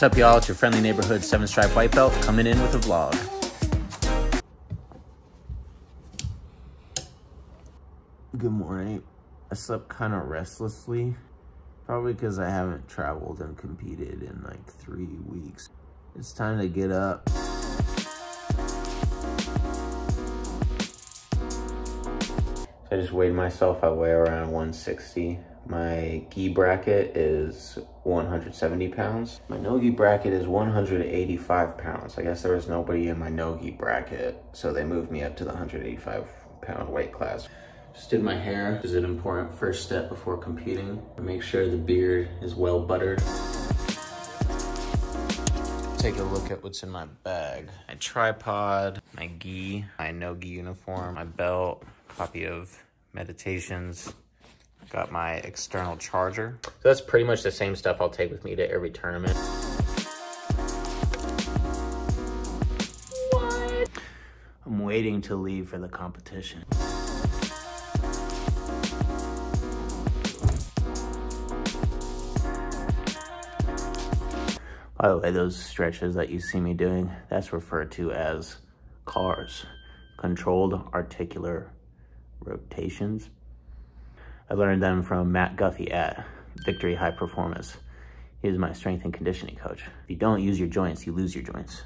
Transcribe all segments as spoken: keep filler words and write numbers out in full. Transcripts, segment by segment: What's up, y'all? It's your friendly neighborhood seven stripe white belt coming in with a vlog. Good morning. I slept kind of restlessly, probably because I haven't traveled and competed in like three weeks. It's time to get up. I just weighed myself. I weigh around one sixty. My gi bracket is one hundred seventy pounds. My no-gi bracket is one hundred eighty-five pounds. I guess there was nobody in my no-gi bracket, so they moved me up to the one hundred eighty-five pound weight class. Just did my hair, which is an important first step before competing. Make sure the beard is well buttered. Take a look at what's in my bag. My tripod, my gi, my no-gi uniform, my belt, copy of Meditations. Got my external charger. So that's pretty much the same stuff I'll take with me to every tournament. What? I'm waiting to leave for the competition. By the way, those stretches that you see me doing, that's referred to as CARS, controlled articular rotations. I learned them from Matt Guffey at Victory High Performance. He was my strength and conditioning coach. If you don't use your joints, you lose your joints.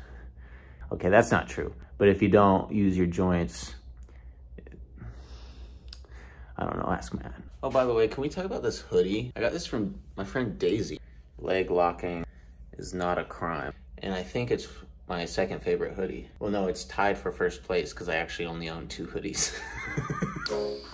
Okay, that's not true. But if you don't use your joints, I don't know, ask Matt. Oh, by the way, can we talk about this hoodie? I got this from my friend Daisy. Leg locking is not a crime. And I think it's my second favorite hoodie. Well, no, it's tied for first place because I actually only own two hoodies. Almost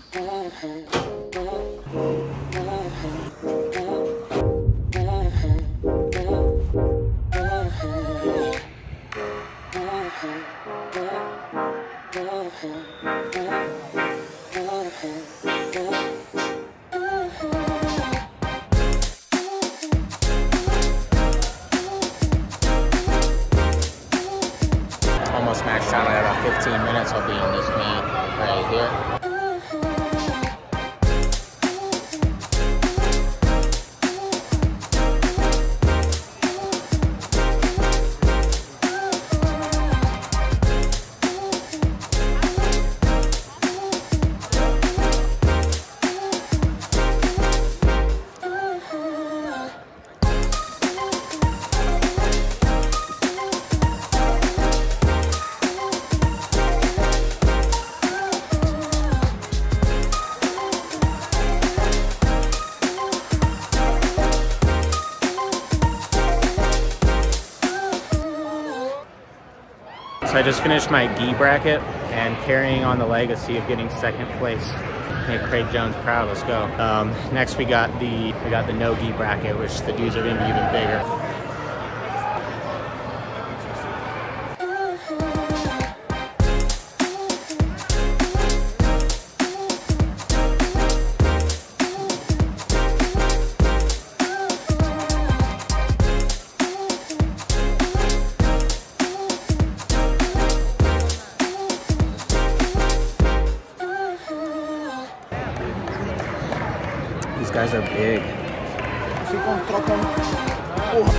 maxed out at about fifteen minutes. I'll be in this man right here. So I just finished my gi bracket and carrying on the legacy of getting second place. Make Craig Jones proud. Let's go. Um, next we got the we got the no gi bracket, which the dudes are going to be even bigger. These guys are big. Oh.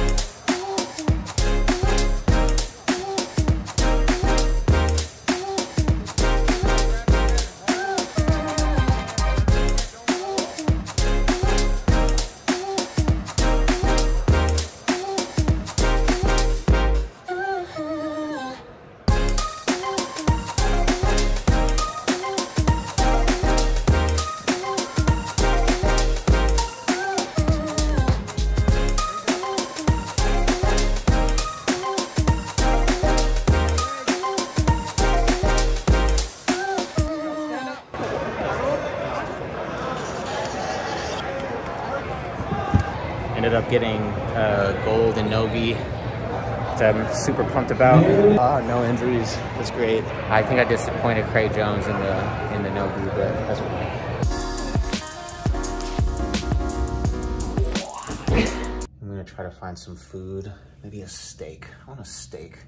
Ended up getting uh, gold and no-gi, which I'm super pumped about. Ah, no injuries. That's great. I think I disappointed Craig Jones in the in the no-gi, but that's fine. I'm gonna try to find some food. Maybe a steak. I want a steak.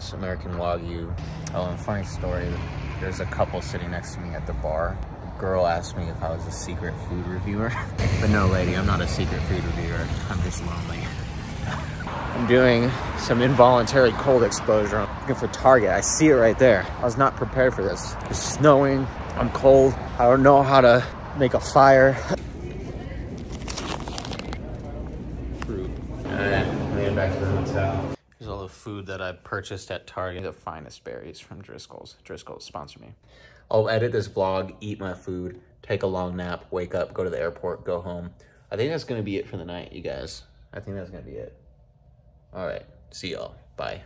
ounce American Wagyu. Oh, and funny story, there's a couple sitting next to me at the bar. A girl asked me if I was a secret food reviewer. But no, lady, I'm not a secret food reviewer. I'm just lonely. I'm doing some involuntary cold exposure. I'm looking for Target. I see it right there. I was not prepared for this. It's snowing. I'm cold. I don't know how to make a fire. Fruit. All right, I'm heading back to the hotel. Here's all the food that I purchased at Target. The finest berries from Driscoll's. Driscoll's, sponsor me. I'll edit this vlog, eat my food, take a long nap, wake up, go to the airport, go home. I think that's gonna be it for the night, you guys. I think that's gonna be it. All right, see y'all, bye.